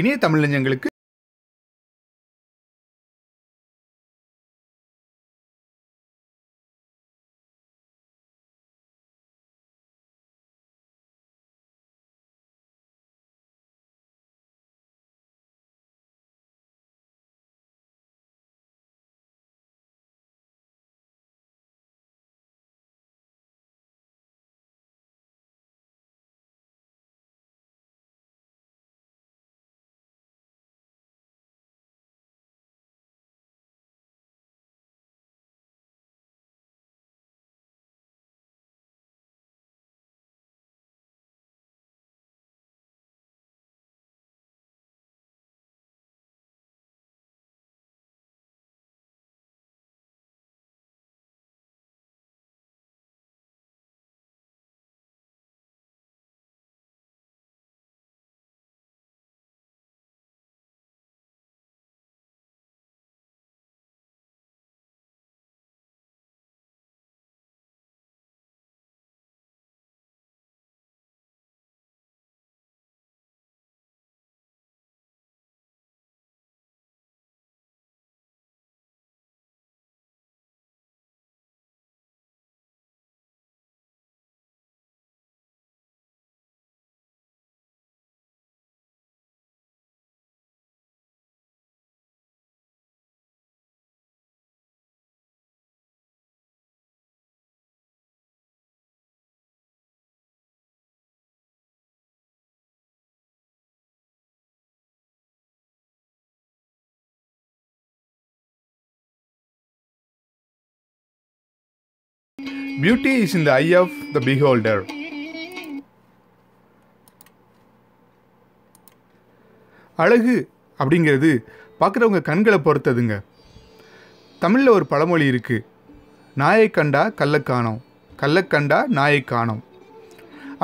இனிய தமிழஞ்சங்களுக்கு beauty is in the eye of the beholder. அழகு அப்படிங்கிறது பார்க்குறவங்க கண்களை பொறுத்ததுங்க. தமிழில் ஒரு பழமொழி இருக்கு, நாயை கண்டா கல்லை காணோம், கல்லை கண்டா நாயை காணோம்.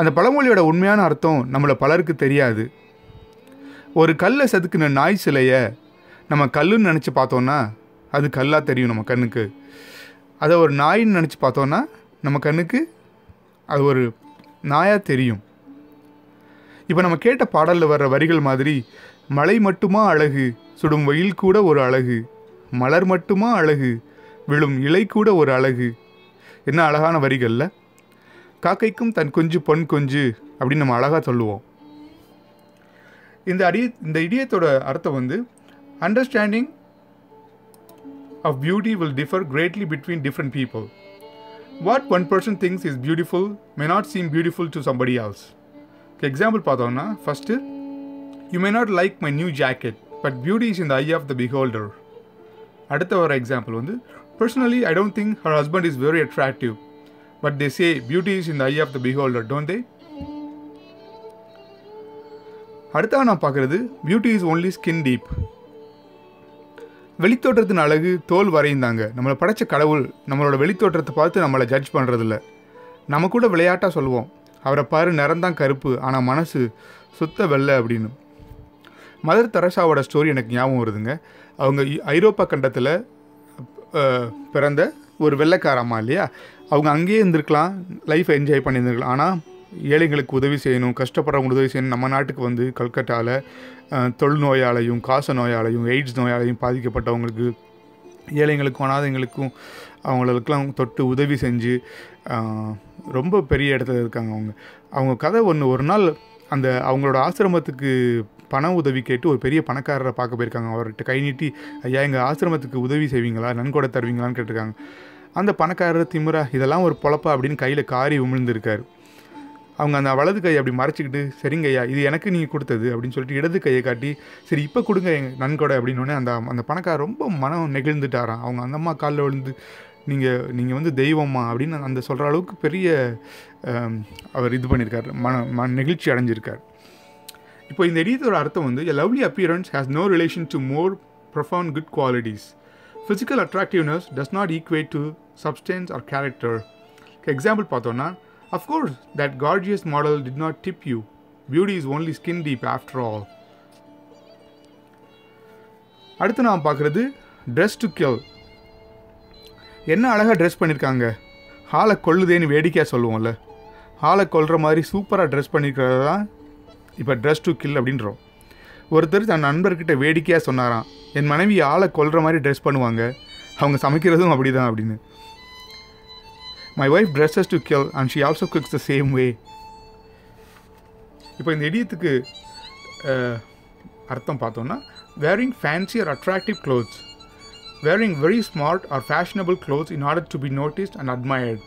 அந்த பழமொழியோட உண்மையான அர்த்தம் நம்மளை பலருக்கு தெரியாது. ஒரு கல்லை செதுக்கின நாய் சிலையை நம்ம கல்லுன்னு நினச்சி பார்த்தோன்னா அது கல்லாக தெரியும் நம்ம கண்ணுக்கு. அதை ஒரு நாயின்னு நினச்சி பார்த்தோன்னா நம்ம கண்ணுக்கு அது ஒரு நாயாக தெரியும். இப்போ நம்ம கேட்ட பாடலில் வர்ற வரிகள் மாதிரி, மழை மட்டுமா அழகு, சுடும் வெயில் கூட ஒரு அழகு, மலர் மட்டுமா அழகு, விழும் இலை கூட ஒரு அழகு. என்ன அழகான வரிகளில் காக்கைக்கும் தன் கொஞ்சு பொன் கொஞ்சு அப்படின்னு நம்ம அழகாக சொல்லுவோம். இந்த இடியத்தோட அர்த்தம் வந்து, understanding of beauty will differ greatly between different people. What one person thinks is beautiful may not seem beautiful to somebody else. For example, Padona, first, you may not like my new jacket, but beauty is in the eye of the beholder. Adutha example vandu, personally I don't think her husband is very attractive, but they say beauty is in the eye of the beholder, don't they? Adutha na paakradhu, beauty is only skin deep. வெளித்தோற்றத்தின் அழகு தோல் வரைந்தாங்க. நம்மளை படைத்த கடவுள் நம்மளோட வெளித்தோற்றத்தை பார்த்து நம்மளை judge பண்ணுறதில்ல. நம்ம கூட விளையாட்டாக சொல்லுவோம், அவரை பாரு நிறந்தான் கருப்பு ஆனால் மனசு சுத்த வெள்ளை அப்படின்னு. மதர் தெரசாவோட ஸ்டோரி எனக்கு ஞாபகம் வருதுங்க. அவங்க ஐரோப்பா கண்டத்தில் பிறந்த ஒரு வெள்ளைக்காரம்மா இல்லையா. அவங்க அங்கேயே இருந்திருக்கலாம், லைஃப்பை என்ஜாய் பண்ணியிருந்துருக்கலாம். ஆனால் ஏழைங்களுக்கு உதவி செய்யணும், கஷ்டப்படுறவங்க உதவி செய்யணும். நம்ம நாட்டுக்கு வந்து கல்கட்டாவில் தொழுநோயாலையும் காச நோயாலையும் எய்ட்ஸ் நோயாலையும் பாதிக்கப்பட்டவங்களுக்கு, ஏழைங்களுக்கும் அனாதைங்களுக்கும் அவங்களுக்கெல்லாம் தொட்டு உதவி செஞ்சு ரொம்ப பெரிய இடத்துல இருக்காங்க அவங்க. அவங்க கதை ஒன்று, ஒரு நாள் அந்த அவங்களோட ஆசிரமத்துக்கு பண உதவி கேட்டு ஒரு பெரிய பணக்காரரை பார்க்க போயிருக்காங்க. அவர்கிட்ட கை நீட்டி, ஐயா எங்கள் ஆசிரமத்துக்கு உதவி செய்வீங்களா, நன்கொடை தருவீங்களான்னு கேட்டிருக்காங்க. அந்த பணக்காரர் திமிரா இதெல்லாம் ஒரு பொழப்பா அப்படின்னு கையில் காரி உமிழ்ந்திருக்காரு. அவங்க அந்த வலது கையை அப்படி மறைச்சிக்கிட்டு, சரிங்கய்யா இது எனக்கு நீங்கள் கொடுத்தது அப்படின்னு சொல்லிட்டு இடது கையை காட்டி, சரி இப்போ கொடுங்க எங்கள் நன்கொடை அப்படின்னோடனே அந்த அந்த பணக்காரர் ரொம்ப மனம் நெகிழ்ந்துட்டாராம். அவங்க அந்த அம்மா காலில் விழுந்து, நீங்கள் வந்து தெய்வம்மா அப்படின்னு அந்த சொல்கிற அளவுக்கு பெரிய அவர் இது பண்ணியிருக்கார், மன நெகிழ்ச்சி அடைஞ்சிருக்கார். இப்போ இந்த இடத்தோட அர்த்தம் வந்து, a lovely appearance has no relation to more profound good qualities. Physical attractiveness does not equate to substance or character. Example பார்த்தோன்னா, of course, that gorgeous model did not tip you. Beauty is only skin deep after all. அடுத்து நாம் பார்க்குறது dress to kill. என்ன அழகாக dress பண்ணியிருக்காங்க, ஹாலை கொள்ளுதேன்னு வேடிக்கையாக சொல்லுவோம்ல, ஹாலை கொள்கிற மாதிரி சூப்பராக ட்ரெஸ் பண்ணியிருக்கிறது தான் இப்போ ட்ரெஸ் டு கில் அப்படின்றோம். ஒருத்தர் தன் நண்பர்கிட்ட வேடிக்கையாக சொன்னாராம், என் மனைவி ஆளை கொல்ற மாதிரி ட்ரெஸ் பண்ணுவாங்க, அவங்க சமைக்கிறதும் அப்படி தான் அப்படின்னு. My wife dresses to kill and she also cooks the same way. இப்போ இந்த இடியத்துக்கு அர்த்தம் பார்த்தோன்னா, wearing fancy or attractive clothes, wearing very smart or fashionable clothes in order to be noticed and admired.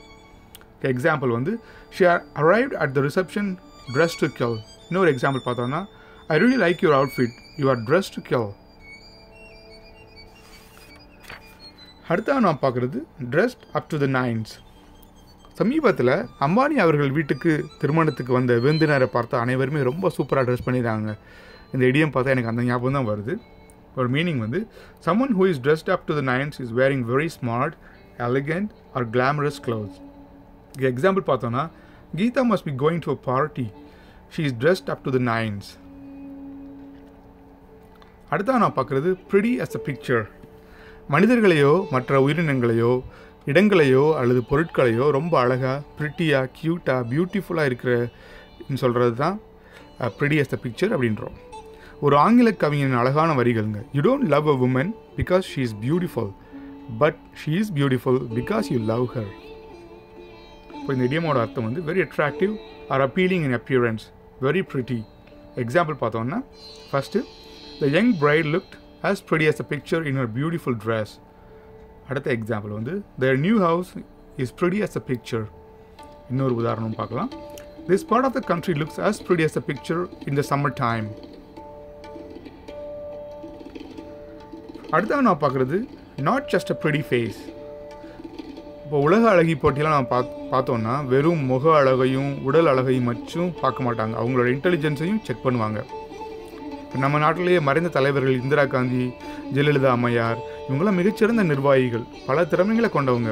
Okay, example வந்து, she arrived at the reception dressed to kill. இன்னொரு example பார்த்தோன்னா, I really like your outfit, you are dressed to kill. அடுத்த நாம் பார்க்குறது dressed up to the nines. சமீபத்தில் அம்பானி அவர்கள் வீட்டுக்கு திருமணத்துக்கு வந்த விருந்தினரை பார்த்தா அனைவருமே ரொம்ப சூப்பராக ட்ரெஸ் பண்ணிடுறாங்க. இந்த இடியம் பார்த்தா எனக்கு அந்த ஞாபகம் தான் வருது. ஒரு மீனிங் வந்து, someone who is dressed up to the nines is wearing very smart, elegant or glamorous clothes. இங்கே எக்ஸாம்பிள் பார்த்தோன்னா, Geetha must be going to a party, she is dressed up to the nines. அடுத்த நான் பார்க்குறது pretty as a picture. மனிதர்களையோ மற்ற உயிரினங்களையோ இடங்களையோ அல்லது பொருட்களையோ ரொம்ப அழகாக, ப்ரிட்டியாக, க்யூட்டாக, பியூட்டிஃபுல்லாக இருக்கிறன்னு சொல்கிறது தான் ப்ரிட்டி அஸ் த பிக்சர் அப்படின்றோம். ஒரு ஆங்கில கவிஞன் அழகான வரிகள்ங்க, you don't love a woman because she is beautiful, but she is beautiful because you love her. இப்போ இந்த இடியமோட அர்த்தம் வந்து very attractive or appealing in appearance, very pretty. Example பார்த்தோம்னா, first the young bride looked as pretty as a picture in her beautiful dress. அடுத்த example வந்து, their new house is pretty as a picture. இன்னொரு உதாரணம் பார்க்கலாம், this part of the country looks as pretty as a picture in the summer time. அடுத்த நான் பார்க்குறது not just a pretty face. இப்போ உலக அழகி போட்டியெல்லாம் நம்ம பார்த்தோம்னா வெறும் முக அழகையும் உடல் அழகையும் மட்டும் பார்க்க மாட்டாங்க, அவங்களோட இன்டெலிஜென்ஸையும் செக் பண்ணுவாங்க. நம்ம நாட்டிலேயே மறைந்த தலைவர்கள் இந்திரா காந்தி, ஜெயலலிதா அம்மையார், இவங்களாம் மிகச்சிறந்த நிர்வாகிகள், பல திறமைகளை கொண்டவங்க.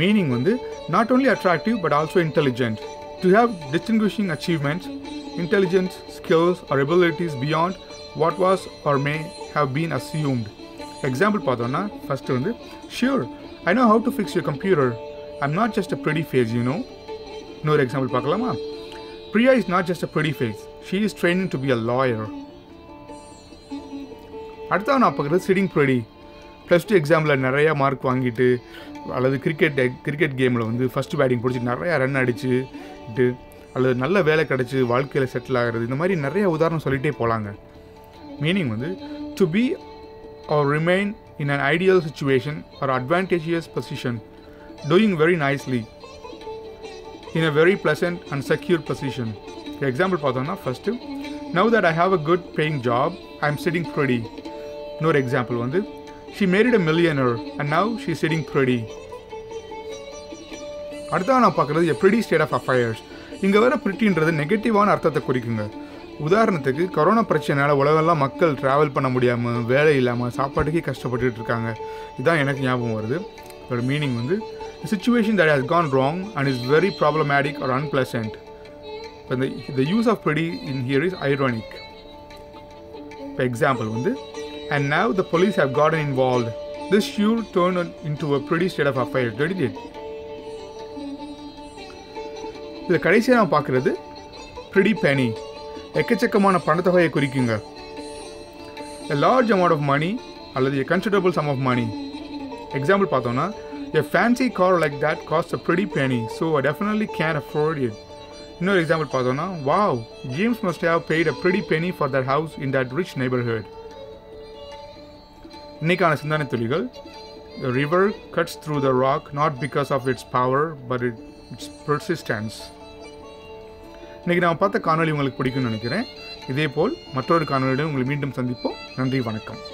மீனிங் வந்து not only attractive but also intelligent, to have distinguishing achievements, intelligence, skills or abilities beyond what was or may have been assumed. Example பார்த்தோன்னா, ஃபஸ்ட்டு வந்து, sure I know how to fix your computer, I am not just a pretty face, you know. இன்னொரு example பார்க்கலாமா, Priya is not just a pretty face, she is training to be a lawyer. அடுத்த நான் பார்க்குறது sitting pretty. Plus two எக்ஸாமில் நிறையா mark வாங்கிட்டு அல்லது cricket கேமில் வந்து ஃபஸ்ட்டு பேட்டிங் பிடிச்சிட்டு நிறையா ரன் அடிச்சுட்டு அல்லது நல்ல வேலை கிடச்சி வாழ்க்கையில் செட்டில் ஆகிறது, இந்த மாதிரி நிறைய உதாரணம் சொல்லிகிட்டே போகலாங்க. மீனிங் வந்து to be or remain in an ideal situation or advantageous position, doing very nicely, in a very pleasant and secure position. For example பார்த்தோம்னா, first, now that I have a good paying job, I am sitting pretty. இன்னொரு example வந்து, she married a millionaire and now she is sitting pretty. அடுத்த நான் பார்க்குறது a pretty state of affairs. இங்கே வேறு பிரிட்டின்றது நெகட்டிவான அர்த்தத்தை குறிக்குங்க. உதாரணத்துக்கு கொரோனா பிரச்சனையால் உலகெல்லாம் மக்கள் ட்ராவல் பண்ண முடியாமல், வேலை இல்லாமல், சாப்பாட்டுக்கே கஷ்டப்பட்டுக்கிட்டு இருக்காங்க. இதுதான் எனக்கு ஞாபகம் வருது. இதோட மீனிங் வந்து a situation that has gone wrong and is very problematic or unpleasant. But the use of pretty in here is ironic. For example, and now the police have gotten involved. This sure turned into a pretty state of affairs, didn't it? The கடைசியா நான் பார்க்கிறது pretty penny. எக்கச்சக்கமான பணத்தொகையை குறிக்குங்க. A large amount of money அல்லது a considerable sum of money. Example பார்த்தோம்னா, a fancy car like that costs a pretty penny, so I definitely can't afford it. இன்னொரு example பார்த்தோன்னா, wow, James must have paid a pretty penny for that house in that rich neighborhood. இன்னைக்கான சிந்தனை துளிகள், the river cuts through the rock not because of its power but its persistence. இன்னைக்கு நாம் பார்த்த காணொளி உங்களுக்கு பிடிக்கும்னு நினைக்கிறேன். இதே போல் மற்றொரு காணொளியுடன் உங்களை மீண்டும் சந்திப்போம். நன்றி, வணக்கம்.